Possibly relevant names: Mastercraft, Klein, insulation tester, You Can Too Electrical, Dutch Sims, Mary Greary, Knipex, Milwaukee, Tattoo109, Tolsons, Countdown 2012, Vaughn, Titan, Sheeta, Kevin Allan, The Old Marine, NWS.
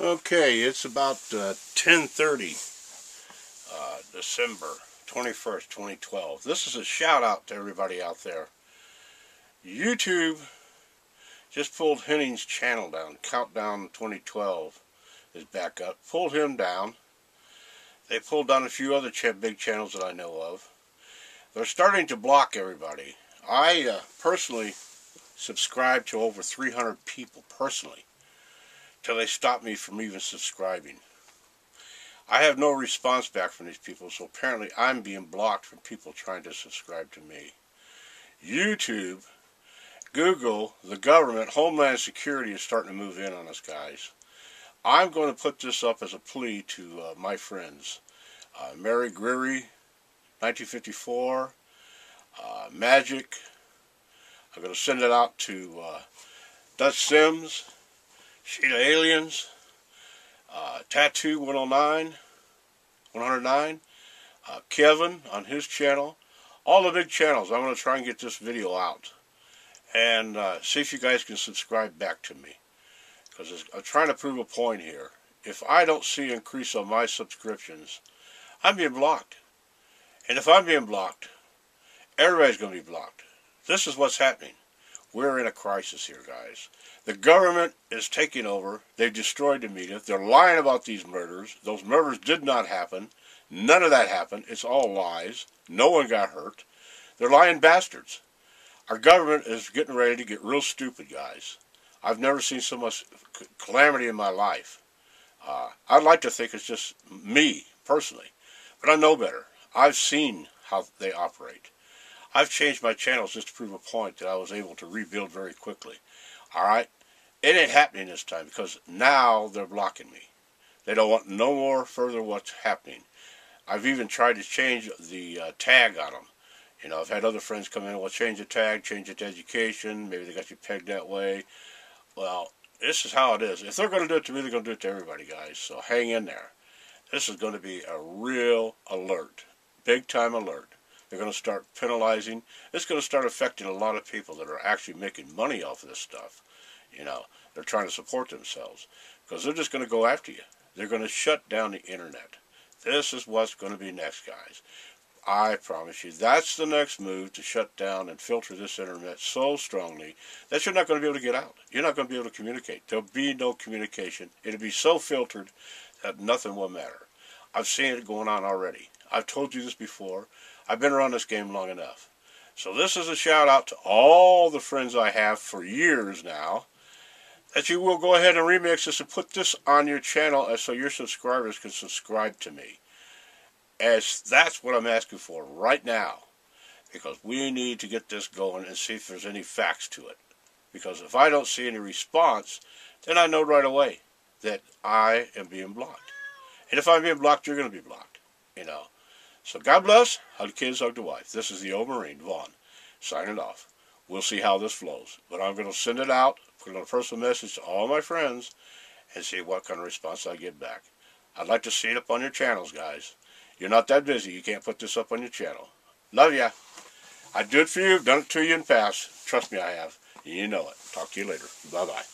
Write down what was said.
Okay, it's about 10:30, December 21st, 2012. This is a shout out to everybody out there. YouTube just pulled Henning's channel down. Countdown 2012 is back up. Pulled him down. They pulled down a few other big channels that I know of. They're starting to block everybody. I personally subscribe to over 300 people personally, till they stop me from even subscribing. I have no response back from these people, so apparently I'm being blocked from people trying to subscribe to me. YouTube, Google, the government, Homeland Security is starting to move in on us, guys. I'm going to put this up as a plea to my friends. Mary Greary, 1954, Magic. I'm going to send it out to Dutch Sims, Sheeta Aliens, Tattoo109, 109, Kevin on his channel, all the big channels. I'm going to try and get this video out and see if you guys can subscribe back to me, because I'm trying to prove a point here. If I don't see an increase on my subscriptions, I'm being blocked. And if I'm being blocked, everybody's going to be blocked. This is what's happening. We're in a crisis here, guys. The government is taking over. They've destroyed the media. They're lying about these murders. Those murders did not happen. None of that happened. It's all lies. No one got hurt. They're lying bastards. Our government is getting ready to get real stupid, guys. I've never seen so much calamity in my life. I'd like to think it's just me, personally. But I know better. I've seen how they operate. I've changed my channels just to prove a point that I was able to rebuild very quickly. Alright? It ain't happening this time, because now they're blocking me. They don't want no more further what's happening. I've even tried to change the tag on them. You know, I've had other friends come in, well, change the tag, change it to education, maybe they got you pegged that way. Well, this is how it is. If they're going to do it to me, they're going to do it to everybody, guys. So hang in there. This is going to be a real alert. Big time alert. They're going to start penalizing. It's going to start affecting a lot of people that are actually making money off of this stuff. You know, they're trying to support themselves, because they're just going to go after you. They're going to shut down the internet. This is what's going to be next, guys. I promise you, that's the next move, to shut down and filter this internet so strongly that you're not going to be able to get out. You're not going to be able to communicate. There'll be no communication. It'll be so filtered that nothing will matter. I've seen it going on already. I've told you this before. I've been around this game long enough. So this is a shout out to all the friends I have for years now, that you will go ahead and remix this and put this on your channel so your subscribers can subscribe to me. As that's what I'm asking for right now, because we need to get this going and see if there's any facts to it. Because if I don't see any response, then I know right away that I am being blocked. And if I'm being blocked, you're going to be blocked, you know. So God bless, hug the kids, hug the wife. This is the Old Marine, Vaughn, signing off. We'll see how this flows. But I'm going to send it out, put a personal message to all my friends, and see what kind of response I get back. I'd like to see it up on your channels, guys. You're not that busy. You can't put this up on your channel. Love ya. I do it for you. Done it to you in the past. Trust me, I have. You know it. Talk to you later. Bye-bye.